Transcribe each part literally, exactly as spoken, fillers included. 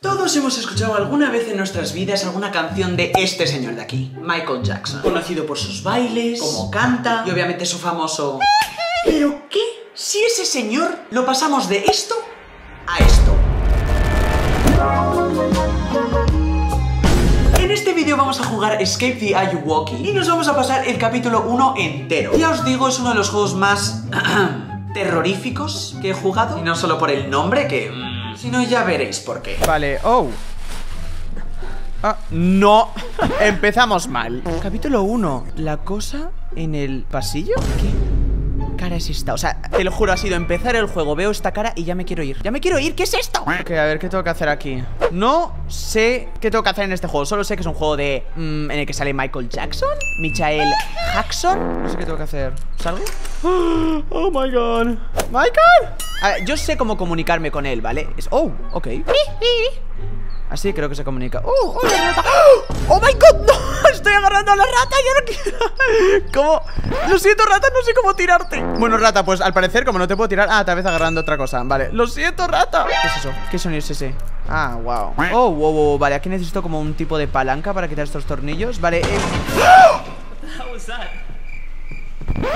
Todos hemos escuchado alguna vez en nuestras vidas alguna canción de este señor de aquí, Michael Jackson. Conocido por sus bailes, cómo canta y obviamente su famoso... ¿Pero qué? Si ese señor lo pasamos de esto a esto. En este vídeo vamos a jugar Escape the Ayuwoki y nos vamos a pasar el capítulo uno entero. Ya os digo, es uno de los juegos más terroríficos que he jugado. Y no solo por el nombre, que... si no, ya veréis por qué. Vale, oh. Ah, no. Empezamos mal. Capítulo uno. La cosa en el pasillo. ¿Qué cara es esta? O sea, te lo juro, ha sido empezar el juego. Veo esta cara y ya me quiero ir. ¡Ya me quiero ir! ¿Qué es esto? Ok, a ver, ¿qué tengo que hacer aquí? No sé qué tengo que hacer en este juego. Solo sé que es un juego de... Mmm, en el que sale Michael Jackson. Michael Jackson. No sé qué tengo que hacer. ¿Salgo? Oh my god. ¡Michael! A ver, yo sé cómo comunicarme con él, ¿vale? Es... Oh, ok. Así creo que se comunica. ¡Oh, hola, rata! ¡Oh, my God! ¡No! ¡Estoy agarrando a la rata! ¡Yo no quiero! ¿Cómo? Lo siento, rata, no sé cómo tirarte. Bueno, rata, pues al parecer, como no te puedo tirar... Ah, tal vez agarrando otra cosa. Vale. ¡Lo siento, rata! ¿Qué es eso? ¿Qué sonido es ese? Ah, wow. Oh, wow, wow. Vale, aquí necesito como un tipo de palanca para quitar estos tornillos. Vale. ¡Oh!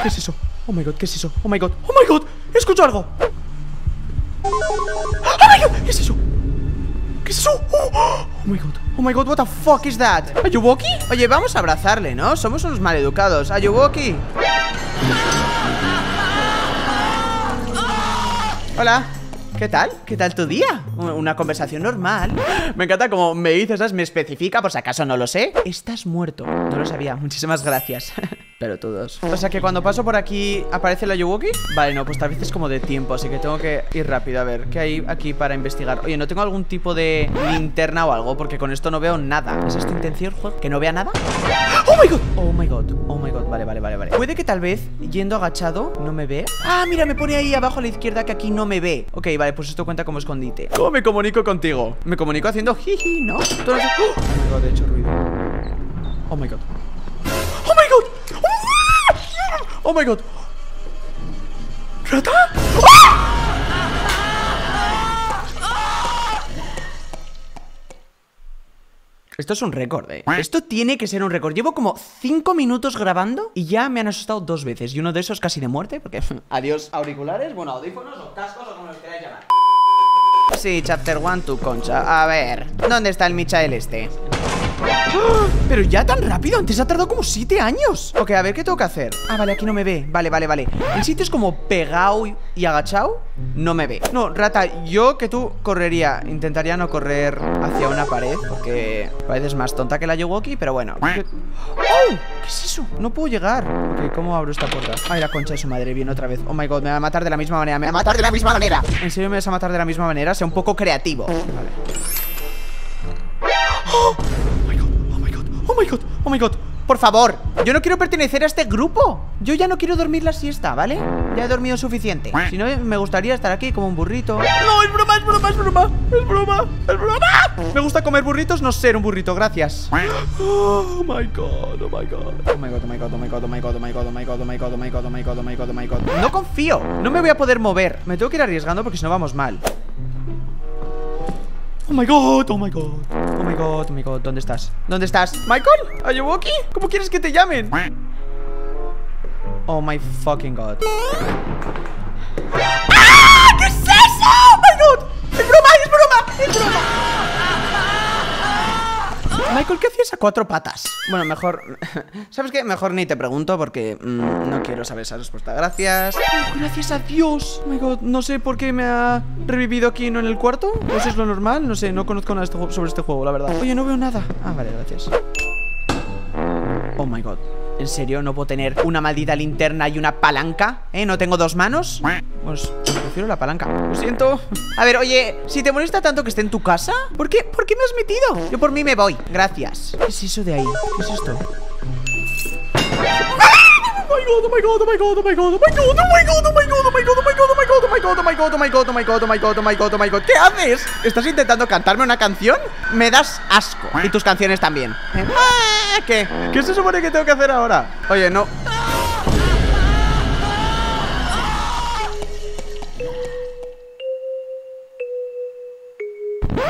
¿Qué es eso? Oh, my God. ¿Qué es eso? Oh, my God. Oh, my God. Escucho algo. ¡Oh, my God! ¿Qué es eso? ¿Qué es eso? Oh, oh, oh my god, oh my god, what the fuck is that? ¿Ayuwoki? Oye, vamos a abrazarle, ¿no? Somos unos maleducados. ¿Ayuwoki? Hola. ¿Qué tal? ¿Qué tal tu día? Una conversación normal. Me encanta como me dices, ¿sabes? Me especifica, por si acaso no lo sé. Estás muerto. No lo sabía. Muchísimas gracias. Pero todos. O sea que cuando paso por aquí, ¿aparece el Ayuwoki? Vale, no, pues tal vez es como de tiempo, así que tengo que ir rápido. A ver, ¿qué hay aquí para investigar? Oye, ¿no tengo algún tipo de linterna o algo? Porque con esto no veo nada. ¿Es esta intención, juego? ¿Que no vea nada? ¡Oh, my God! ¡Oh, my God! ¡Oh, my God! Vale, vale, vale, vale. Puede que tal vez, yendo agachado, no me ve. ¡Ah, mira! Me pone ahí abajo a la izquierda que aquí no me ve. Ok, vale. Pues esto cuenta como escondite. ¿Cómo me comunico contigo? Me comunico haciendo jiji, ¿no? Todo eso... ¡Oh! Oh my god, he hecho ruido. Oh my god. Oh my god. Oh my god. ¿Rata? ¡Oh! Esto es un récord, eh. Esto tiene que ser un récord. Llevo como cinco minutos grabando y ya me han asustado dos veces. Y uno de esos casi de muerte, porque... Adiós auriculares, bueno, audífonos o cascos o como los queráis llamar. Sí, chapter uno, tu concha. A ver, ¿dónde está el Michael este? Pero ya tan rápido, antes ha tardado como siete años. Ok, a ver, ¿qué tengo que hacer? Ah, vale, aquí no me ve, vale, vale, vale. El sitio es como pegado y agachado. No me ve. No, rata, yo que tú correría. Intentaría no correr hacia una pared, porque pareces más tonta que la Ayuwoki, pero bueno. ¡Oh! ¿Qué es eso? No puedo llegar. Ok, ¿cómo abro esta puerta? Ay, la concha de su madre, viene otra vez. Oh my god, me va a matar de la misma manera. Me va a matar de la misma manera. ¿En serio me vas a matar de la misma manera? Sea un poco creativo. Vale. ¡Oh! Oh my god, oh my god, por favor. Yo no quiero pertenecer a este grupo. Yo ya no quiero dormir la siesta, ¿vale? Ya he dormido suficiente. Si no, me gustaría estar aquí como un burrito. No, es broma, es broma, es broma. Es broma, es broma. Me gusta comer burritos, no ser un burrito, gracias. Oh my god, oh my god. Oh my god, oh my god, oh my god, oh my god, oh my god, oh my god, oh my god, oh my god, oh my god, oh my god, oh my god. No confío, no me voy a poder mover. Me tengo que ir arriesgando porque si no vamos mal. Oh my god, oh my god. Oh my god, oh my god, ¿dónde estás? ¿Dónde estás? ¿Michael? ¿Ayuwoki? ¿Cómo quieres que te llamen? Oh my fucking god. ¡Ah! ¿Qué es eso? ¡Oh my god! ¡Es broma, es broma, es broma! Michael, ¿qué hacías a cuatro patas? Bueno, mejor... ¿Sabes qué? Mejor ni te pregunto porque mmm, no quiero saber esa respuesta. Gracias. Oh, gracias a Dios. Oh my god, no sé por qué me ha revivido aquí, no en el cuarto. Eso es lo normal. No sé, no conozco nada sobre este juego, la verdad. Oye, no veo nada. Ah, vale, gracias. Oh my god. ¿En serio? ¿No puedo tener una maldita linterna y una palanca? ¿Eh? ¿No tengo dos manos? Pues prefiero la palanca. Lo siento. A ver, oye, si te molesta tanto que esté en tu casa, ¿Por qué? ¿Por qué me has metido? Yo por mí me voy, gracias. ¿Qué es eso de ahí? ¿Qué es esto? Oh my god, oh my god, oh my god, oh my god, oh my god, oh my god, oh my god, oh my god, oh my god, oh my god, oh my god, oh my god, oh my god, oh my god, oh my god, oh my god, oh my god. ¿Qué haces? ¿Estás intentando cantarme una canción? Me das asco. Y tus canciones también. ¿Qué? ¿Qué se supone que tengo que hacer ahora? Oye, no.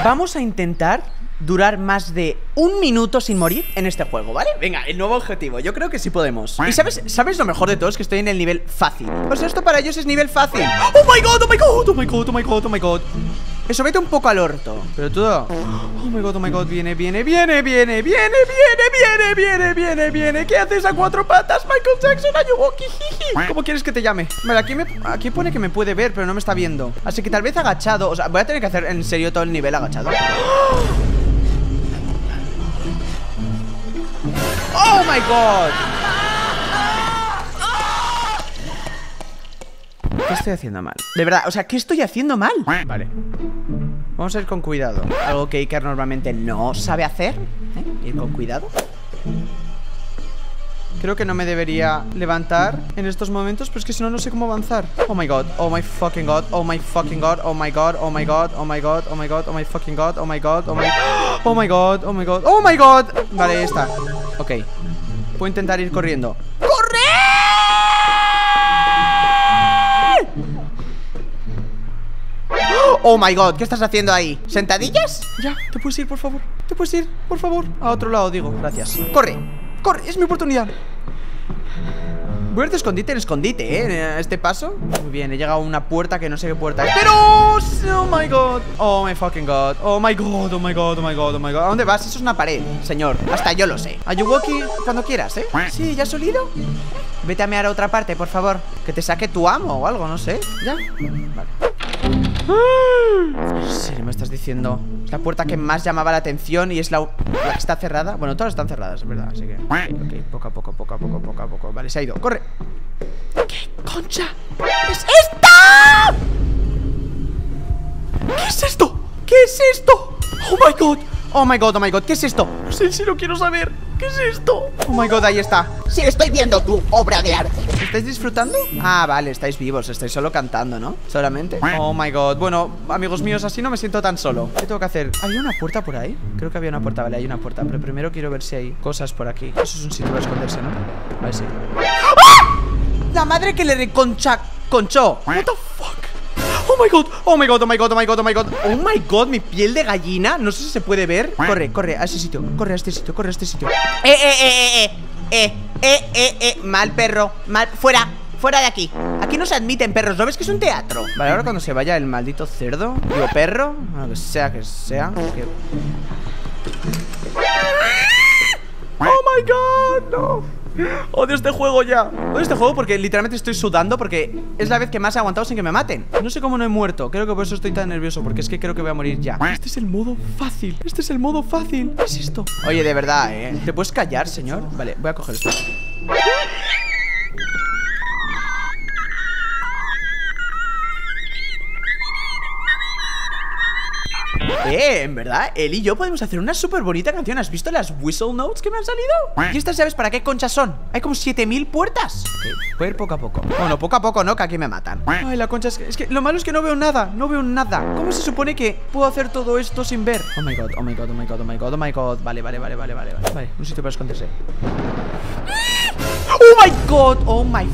Vamos a intentar durar más de un minuto sin morir en este juego, ¿vale? Venga, el nuevo objetivo. Yo creo que sí podemos. Y sabes, ¿sabes lo mejor de todo? Es que estoy en el nivel fácil. O sea, esto para ellos es nivel fácil. ¡Oh, my God! ¡Oh, my God! ¡Oh, my God! ¡Oh, my God! ¡Oh, my God! Eso vete un poco al orto. Pero todo... ¡Oh, my God! ¡Oh, my God! Viene, viene, viene, viene, viene, viene, viene, viene, viene, viene. ¿Qué haces a cuatro patas, Michael Jackson, Ayuwoki? ¿Cómo quieres que te llame? Vale, aquí, me, aquí pone que me puede ver, pero no me está viendo. Así que tal vez agachado. O sea, voy a tener que hacer en serio todo el nivel agachado. ¡Oh, my God! ¿Qué estoy haciendo mal? De verdad, o sea, ¿qué estoy haciendo mal? Vale. Vamos a ir con cuidado. Algo que Iker normalmente no sabe hacer, ¿eh? Ir con cuidado. Creo que no me debería levantar en estos momentos, pero es que si no, no sé cómo avanzar. Oh my God, oh my fucking God, oh my fucking God, oh my God, oh my God, oh my God, oh my God, oh my fucking God, oh my God, oh my God, oh my God, oh my God, oh my God. Vale, ahí está. Ok. Puedo intentar ir corriendo. ¡Corre! Oh my God, ¿qué estás haciendo ahí? ¿Sentadillas? Ya, te puedes ir, por favor. Te puedes ir, por favor. A otro lado, digo, gracias. Corre. ¡Corre! ¡Es mi oportunidad! Voy a ir de escondite en escondite, ¿eh? Este paso. Muy bien, he llegado a una puerta que no sé qué puerta es. ¡Pero! ¡Oh, my God! ¡Oh, my fucking God! ¡Oh, my God! ¡Oh, my God! ¡Oh, my God! ¡Oh, my God! ¿A dónde vas? Eso es una pared, señor. Hasta yo lo sé. Ayuwoki, cuando quieras, ¿eh? Sí, ¿ya has olido? Vete a mear a otra parte, por favor. Que te saque tu amo o algo, no sé. ¿Ya? Vale. Sí, me estás diciendo. Es la puerta que más llamaba la atención y es la, la que está cerrada. Bueno, todas están cerradas, es verdad, así que okay, ok, poco a poco, poco a poco, poco a poco. Vale, se ha ido, corre. ¿Qué concha es esta? ¿Qué es esto? ¿Qué es esto? Oh my God, oh my God, oh my God, ¿qué es esto? No sé si lo quiero saber. ¿Qué es esto? Oh my God, ahí está. Sí, estoy viendo tu obra de arte. ¿Estáis disfrutando? Ah, vale, estáis vivos. Estáis solo cantando, ¿no? Solamente. Oh my God. Bueno, amigos míos, así no me siento tan solo. ¿Qué tengo que hacer? ¿Había una puerta por ahí? Creo que había una puerta, vale, hay una puerta. Pero primero quiero ver si hay cosas por aquí. Eso es un sitio para esconderse, ¿no? A ver si... ¡Ah! La madre que le reconcha... Conchó. What the fuck? Oh my God, oh my God, oh my God, oh my God, oh my God. Oh my God, mi piel de gallina. No sé si se puede ver. Corre, corre a ese sitio. Corre a este sitio, corre a este sitio. Eh, eh, eh, eh, eh, eh, eh, eh. Mal perro, mal, fuera. Fuera de aquí. Aquí no se admiten perros. ¿No ves que es un teatro? Vale, ahora cuando se vaya el maldito cerdo, digo perro, bueno, que sea, que sea que... Oh my God, no. Odio este juego ya. Odio este juego porque literalmente estoy sudando. Porque es la vez que más he aguantado sin que me maten. No sé cómo no he muerto, creo que por eso estoy tan nervioso. Porque es que creo que voy a morir ya. Este es el modo fácil, este es el modo fácil. ¿Qué es esto? Oye, de verdad, eh. ¿Te puedes callar, señor? Vale, voy a coger esto. Eh, en verdad, él y yo podemos hacer una súper bonita canción. ¿Has visto las whistle notes que me han salido? ¿Y estas llaves para qué conchas son? Hay como siete mil puertas. Okay, voy a ir poco a poco. Bueno, poco a poco no, que aquí me matan. Ay, la concha es que, es que lo malo es que no veo nada. No veo nada. ¿Cómo se supone que puedo hacer todo esto sin ver? Oh my God, oh my God, oh my God, oh my God, oh my God. Vale, vale, vale, vale, vale. Vale, un sitio para esconderse. Oh my God, oh my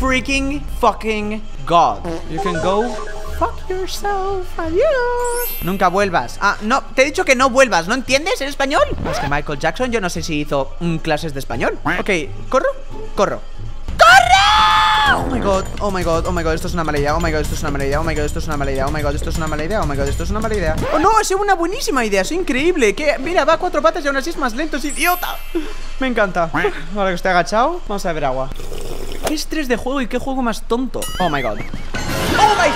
freaking fucking God. You can go... Fuck yourself, adiós. Nunca vuelvas. Ah, no, te he dicho que no vuelvas, ¿no entiendes? ¿En español? Es que Michael Jackson, yo no sé si hizo mm, clases de español. Ok, ¿corro? Corro. ¡Corre! Oh my God, oh my God, oh my God, esto es una mala idea. Oh my God, esto es una mala idea. Oh my God, esto es una mala idea. Oh my God, esto es una mala idea. Oh my God, esto es una mala idea. Oh no, ha sido una buenísima idea, es increíble. Que mira, va a cuatro patas y aún así es más lento, es idiota. Me encanta. Ahora que estoy agachado, vamos a ver agua. Qué estrés de juego y qué juego más tonto. Oh my God. Oh my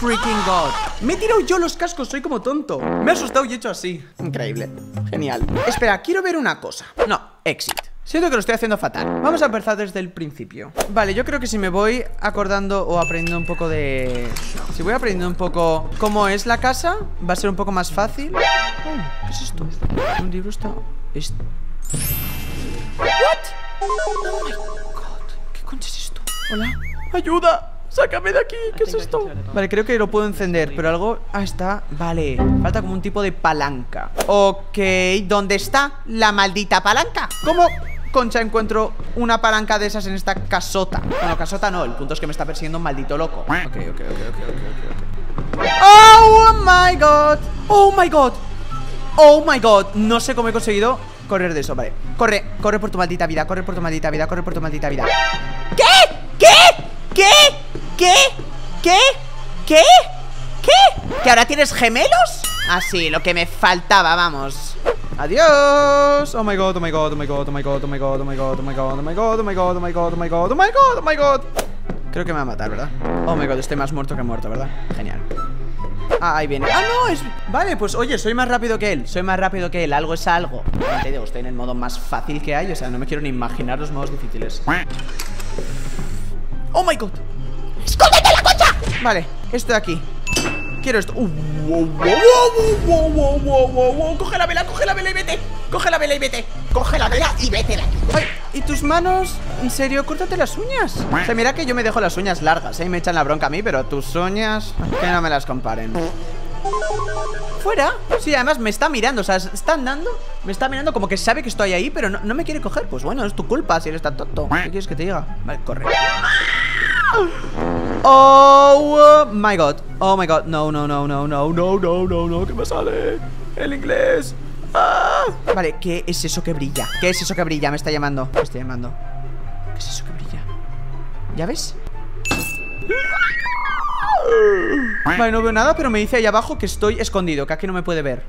freaking God. Me he tirado yo los cascos, soy como tonto. Me he asustado y he hecho así. Increíble, genial. Espera, quiero ver una cosa. No, exit. Siento que lo estoy haciendo fatal. Vamos a empezar desde el principio. Vale, yo creo que si me voy acordando o aprendiendo un poco de... Si voy aprendiendo un poco cómo es la casa, va a ser un poco más fácil. Oh, ¿qué es esto? Un libro está... Esto. ¿What? Oh my God. ¿Qué concha es esto? Hola. ¡Ayuda! ¡Sácame de aquí! ¿Qué es esto? Vale, creo que lo puedo encender, pero algo... Ah, está... Vale, falta como un tipo de palanca. Ok, ¿dónde está la maldita palanca? ¿Cómo? concha encuentro una palanca de esas en esta casota? Bueno, casota no, el punto es que me está persiguiendo un maldito loco. Ok, ok, ok, ok, ok, okay. Oh my god. Oh my god. Oh my god. No sé cómo he conseguido correr de eso, vale. Corre, corre por tu maldita vida, corre por tu maldita vida, corre por tu maldita vida. ¿Qué? ¿Qué? ¿Qué? ¿Qué? ¿Qué? ¿Qué? ¿Qué? ¿Que ahora tienes gemelos? Ah, sí, lo que me faltaba, vamos. Adiós. Oh my god, oh my god, oh my god, oh my god, oh my god, oh my god, oh my god, oh my god, oh my god, oh my god, oh my god, oh my god, oh my god. Creo que me va a matar, ¿verdad? Oh my god, estoy más muerto que muerto, ¿verdad? Genial. Ah, ahí viene. Ah, no, es... Vale, pues oye, soy más rápido que él. Soy más rápido que él, algo es algo. Te digo, estoy en el modo más fácil que hay. O sea, no me quiero ni imaginar los modos difíciles. Oh my god. ¡Escóndete la concha! Vale, esto de aquí. Quiero esto. Uh, wow, wow, wow, wow, wow, wow, wow. Coge la vela, coge la vela y vete. Coge la vela y vete. Coge la vela y vete de aquí. Ay, ¿y tus manos? ¿En serio? Córtate las uñas. O sea, mira que yo me dejo las uñas largas, ¿eh? Me echan la bronca a mí, pero tus uñas, que no me las comparen. Fuera. Sí, además me está mirando, o sea, está andando. Me está mirando como que sabe que estoy ahí, pero no, no me quiere coger. Pues bueno, es tu culpa si eres tan tonto. ¿Qué quieres que te diga? Vale, corre. Oh my god. Oh my god. No, no, no, no, no, no, no, no, no. ¿Qué me sale? El inglés. Ah. Vale, ¿qué es eso que brilla? ¿Qué es eso que brilla? Me está llamando. Me está llamando. ¿Qué es eso que brilla? ¿Ya ves? Vale, no veo nada, pero me dice ahí abajo que estoy escondido, que aquí no me puede ver.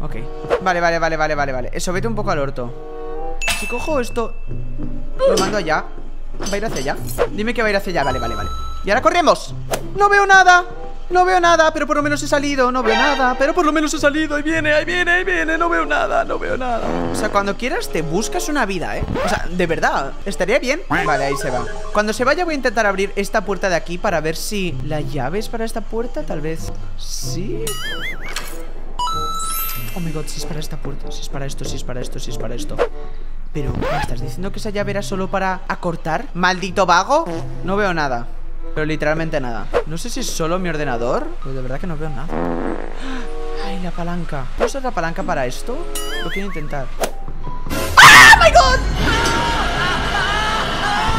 Ok. Vale, vale, vale, vale, vale, vale. Eso, vete un poco al orto. Si cojo esto, lo mando allá. ¿Va a ir hacia allá? Dime que va a ir hacia allá. Vale, vale, vale. Y ahora corremos. No veo nada. No veo nada, pero por lo menos he salido. No veo nada, pero por lo menos he salido. Ahí viene, ahí viene, ahí viene. No veo nada, no veo nada. O sea, cuando quieras te buscas una vida, ¿eh? O sea, de verdad, estaría bien. Vale, ahí se va. Cuando se vaya voy a intentar abrir esta puerta de aquí para ver si la llave es para esta puerta, tal vez. Sí. Oh my god, si es para esta puerta, si es para esto, si es para esto, si es para esto. Pero, ¿me estás diciendo que esa llave era solo para acortar? ¡Maldito vago! No veo nada. Pero literalmente nada. No sé si es solo mi ordenador, pero de verdad que no veo nada. ¡Ay, la palanca! ¿Puedo usar la palanca para esto? Lo quiero intentar. ¡Ah, my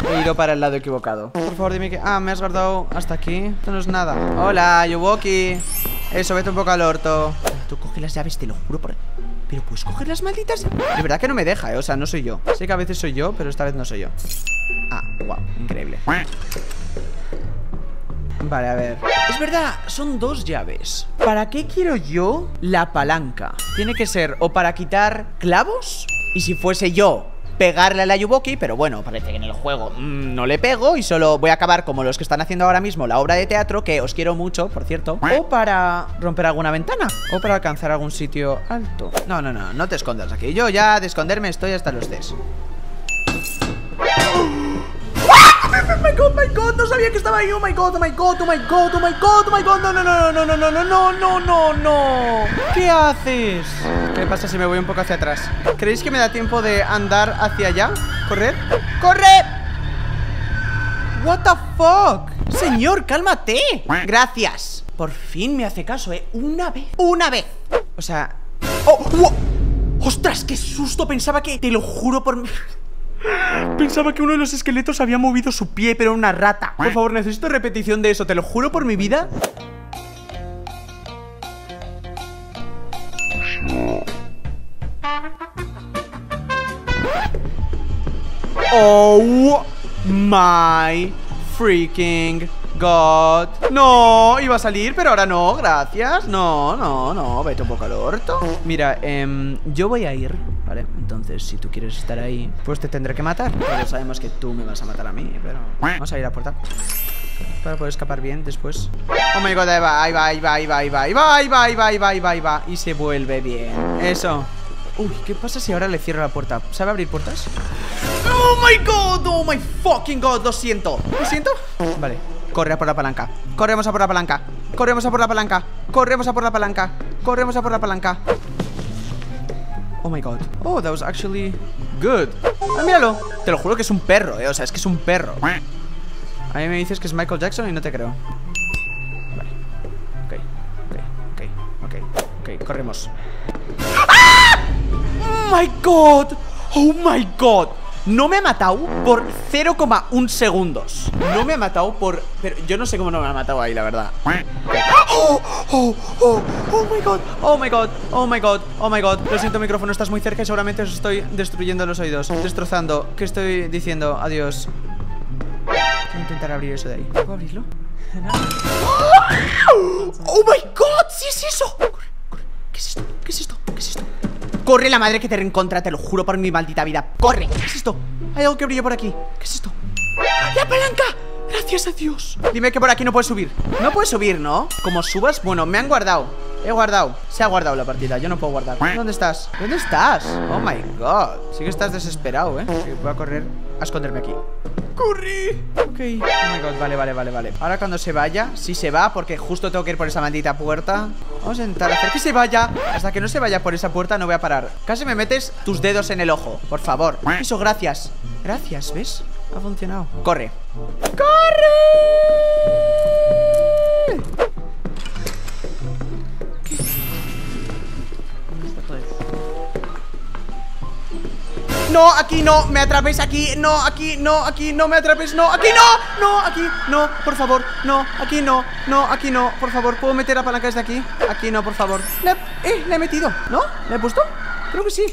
god! He ido para el lado equivocado. Por favor, dime que... Ah, me has guardado hasta aquí. Esto no es nada. ¡Hola, Ayuwoki! Eso, vete un poco al orto. Tú coge las llaves, te lo juro por... Pero puedes coger las malditas. De verdad que no me deja, ¿eh? O sea, no soy yo. Sé que a veces soy yo, pero esta vez no soy yo. Ah, wow, increíble. Vale, a ver. Es verdad, son dos llaves. ¿Para qué quiero yo la palanca? Tiene que ser o para quitar clavos. Y si fuese yo, pegarle al Ayuwoki, pero bueno, parece que en el juego mmm, no le pego y solo voy a acabar como los que están haciendo ahora mismo la obra de teatro, que os quiero mucho, por cierto. O para romper alguna ventana, o para alcanzar algún sitio alto. No, no, no, no te escondas aquí. Yo ya de esconderme estoy hasta los tres. Oh my god, my god, no sabía que estaba ahí. Oh my god, oh my god, oh my god, oh my god, oh my god. No, no, no, no, no, no, no, no, no, no, no. ¿Qué haces? ¿Qué pasa si me voy un poco hacia atrás? ¿Creéis que me da tiempo de andar hacia allá? ¿Correr? ¡Corre! What the fuck? Señor, cálmate. Gracias. Por fin me hace caso, eh. Una vez. Una vez. O sea. ¡Oh! ¡Wow! ¡Ostras, qué susto! Pensaba que. Te lo juro por mí. Pensaba que uno de los esqueletos había movido su pie, pero una rata. Por favor, necesito repetición de eso, te lo juro por mi vida. Oh my freaking god. No, iba a salir, pero ahora no, gracias. No, no, no, vete un poco al orto. Mira, eh, yo voy a ir. Vale, entonces si tú quieres estar ahí, pues te tendré que matar. Pero sabemos que tú me vas a matar a mí, pero... Vamos a ir a la puerta para poder escapar bien después. Oh my god, ahí va, ahí va, ahí va, ahí va, ahí va, ahí va, ahí va, ahí va, ahí va, ahí va, ahí va. Y se vuelve bien. Eso. Uy, ¿qué pasa si ahora le cierro la puerta? ¿Sabe abrir puertas? Oh my god, oh my fucking god, lo siento. ¿Lo siento? Vale, corre a por la palanca. Corremos a por la palanca. Corremos a por la palanca. Corremos a por la palanca. Corremos a por la palanca. Oh my god. Oh, that was actually good. Ah, míralo. Te lo juro que es un perro, eh. O sea, es que es un perro. A mí me dices que es Michael Jackson y no te creo. Vale. Ok, ok, ok, ok, ok. Corremos. ¡Ah! Oh my god. ¡Oh, my God! No me ha matado por cero coma uno segundos. No me ha matado por... Pero yo no sé cómo no me ha matado ahí, la verdad. ¡Oh! ¡Oh! ¡Oh! ¡Oh, my God! ¡Oh, my God! ¡Oh, my God! ¡Oh, my God! Lo siento, micrófono, estás muy cerca y seguramente os estoy destruyendo los oídos. Destrozando. ¿Qué estoy diciendo? Adiós. Voy a intentar abrir eso de ahí. ¿Puedo abrirlo? No. ¡Oh, my God! ¡Sí es eso! Corre, corre. ¿Qué es esto? ¿Qué es esto? ¿Qué es esto? Corre la madre que te reencontra, te lo juro por mi maldita vida. ¡Corre! ¿Qué es esto? Hay algo que brilla por aquí. ¿Qué es esto? ¡La palanca! ¡Gracias a Dios! Dime que por aquí no puedes subir. No puedes subir, ¿no? Como subas, bueno, me han guardado. He guardado. Se ha guardado la partida, yo no puedo guardar. ¿Dónde estás? ¿Dónde estás? Oh my God. Sí que estás desesperado, ¿eh? Sí, voy a correr a esconderme aquí. ¡Corre! Ok. Oh my God, vale, vale, vale, vale. Ahora cuando se vaya, si se va, porque justo tengo que ir por esa maldita puerta. Vamos a intentar hacer que se vaya. Hasta que no se vaya por esa puerta no voy a parar. Casi me metes tus dedos en el ojo, por favor. Eso, gracias. Gracias, ¿ves? Ha funcionado. Corre. ¡Corre! ¿Qué? No, aquí no, me atrapes, aquí no, aquí no, aquí no, me atrapes, no, aquí no, no, aquí no, por favor, no, aquí no, no, aquí no, por favor, ¿puedo meter la palanca desde aquí? Aquí no, por favor. Le, eh, le he metido, ¿no? ¿Le he puesto? Creo que sí.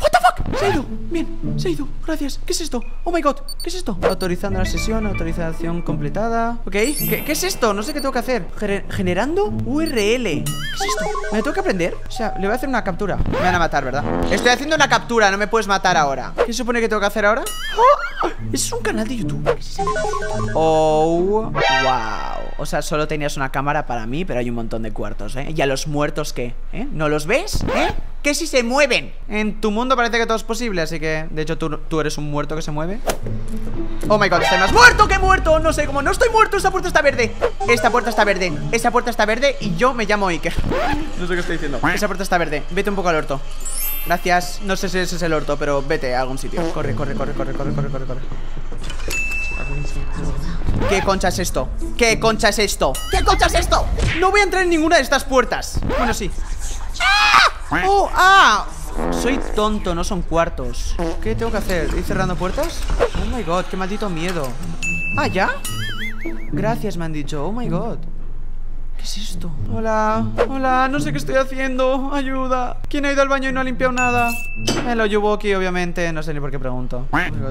What the fuck? Se ha ido, bien, se ha ido, gracias. ¿Qué es esto? Oh my God, ¿qué es esto? Autorizando la sesión, autorización completada. Ok, ¿qué, qué es esto? No sé qué tengo que hacer. Gener Generando U R L. ¿Qué es esto? ¿Me lo tengo que aprender? O sea, le voy a hacer una captura. Me van a matar, ¿verdad? Estoy haciendo una captura, no me puedes matar ahora. ¿Qué se supone que tengo que hacer ahora? ¡Oh! Es un canal de YouTube. ¿Qué es eso? Oh, wow. O sea, solo tenías una cámara para mí, pero hay un montón de cuartos, ¿eh? ¿Y a los muertos qué? ¿Eh? ¿No los ves? ¿Eh? ¿Qué si se mueven? En tu mundo parece que todo es posible, así que... De hecho, tú, tú eres un muerto que se mueve. Oh my God, estoy más muerto que muerto. No sé cómo, no estoy muerto, esta puerta está verde. Esta puerta está verde, esa puerta está verde. Y yo me llamo Iker. No sé qué estoy diciendo. Esa puerta está verde, vete un poco al orto. Gracias, no sé si ese es el orto, pero vete a algún sitio. Corre, corre, corre, corre, corre, corre, corre, corre. ¿Qué concha es esto? ¿Qué concha es esto? ¿Qué concha es esto? No voy a entrar en ninguna de estas puertas. Bueno, sí. ¡Ah! ¡Oh! ¡Ah! Soy tonto, no son cuartos. ¿Qué tengo que hacer? ¿Ir cerrando puertas? Oh my God, qué maldito miedo. ¿Ah, ya? Gracias, me han dicho. Oh my God. ¿Qué es esto? Hola, hola, no sé qué estoy haciendo. Ayuda. ¿Quién ha ido al baño y no ha limpiado nada? El Ayuwoki, obviamente. No sé ni por qué pregunto.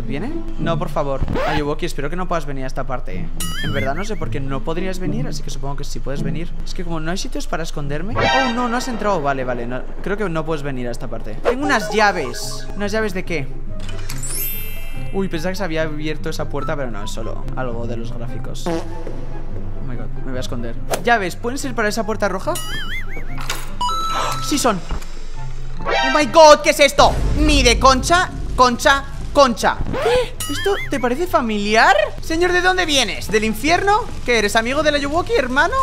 ¿Viene? No, por favor. Ayuwoki, espero que no puedas venir a esta parte, ¿eh? En verdad no sé por qué no podrías venir, así que supongo que sí puedes venir. Es que como no hay sitios para esconderme. Oh, no, no has entrado. Vale, vale. No, creo que no puedes venir a esta parte. Tengo unas llaves. ¿Unas llaves de qué? Uy, pensaba que se había abierto esa puerta, pero no, es solo algo de los gráficos. Oh my God, me voy a esconder. Llaves, ¿pueden ser para esa puerta roja? Sí son. Oh my God, ¿qué es esto? Ni de concha, concha, concha. ¿Qué? ¿Esto te parece familiar? Señor, ¿de dónde vienes? ¿Del infierno? ¿Qué eres, amigo del Ayuwoki, hermano?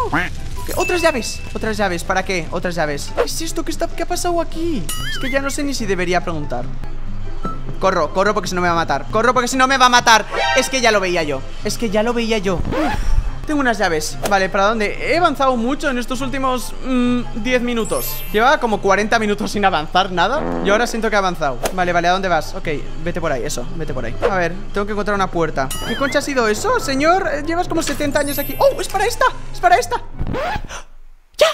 ¿Qué? Otras llaves, otras llaves, ¿para qué? Otras llaves. ¿Qué es esto? ¿Qué, está, qué ha pasado aquí? Es que ya no sé ni si debería preguntar. Corro, corro porque si no me va a matar. Corro porque si no me va a matar. Es que ya lo veía yo, es que ya lo veía yo. Uf. Tengo unas llaves. Vale, ¿para dónde? He avanzado mucho en estos últimos diez minutos. Llevaba como cuarenta minutos sin avanzar nada. Y ahora siento que he avanzado. Vale, vale, ¿a dónde vas? Ok, vete por ahí, eso, vete por ahí. A ver, tengo que encontrar una puerta. ¿Qué concha ha sido eso, señor? Llevas como setenta años aquí. ¡Oh, es para esta! ¡Es para esta! ¡Ya!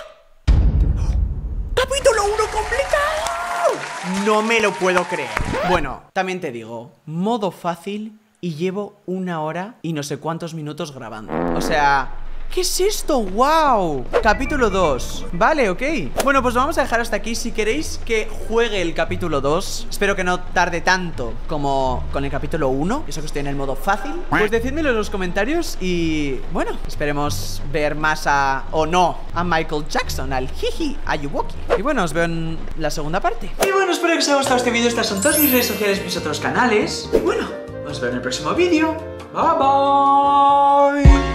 ¡Capítulo uno completado! No me lo puedo creer. Bueno, también te digo, modo fácil... Y llevo una hora y no sé cuántos minutos grabando. O sea... ¿Qué es esto? ¡Wow! Capítulo dos. Vale, ok. Bueno, pues lo vamos a dejar hasta aquí. Si queréis que juegue el capítulo dos, espero que no tarde tanto como con el capítulo uno, eso que estoy en el modo fácil, pues decídmelo en los comentarios. Y bueno, esperemos ver más a... o no, a Michael Jackson, al jiji Ayuwoki. Y bueno, os veo en la segunda parte. Y bueno, espero que os haya gustado este vídeo. Estas son todas mis redes sociales, mis otros canales. Y bueno, nos vemos en el próximo vídeo. Bye bye.